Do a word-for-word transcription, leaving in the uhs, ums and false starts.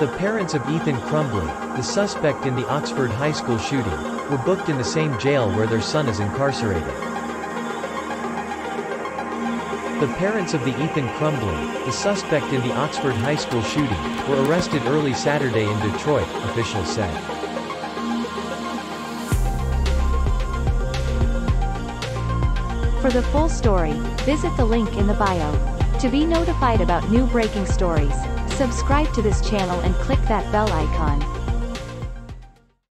The parents of Ethan Crumbley, the suspect in the Oxford High School shooting, were booked in the same jail where their son is incarcerated. The parents of the Ethan Crumbley, the suspect in the Oxford High School shooting, were arrested early Saturday in Detroit, officials said. For the full story, visit the link in the bio. To be notified about new breaking stories, subscribe to this channel and click that bell icon.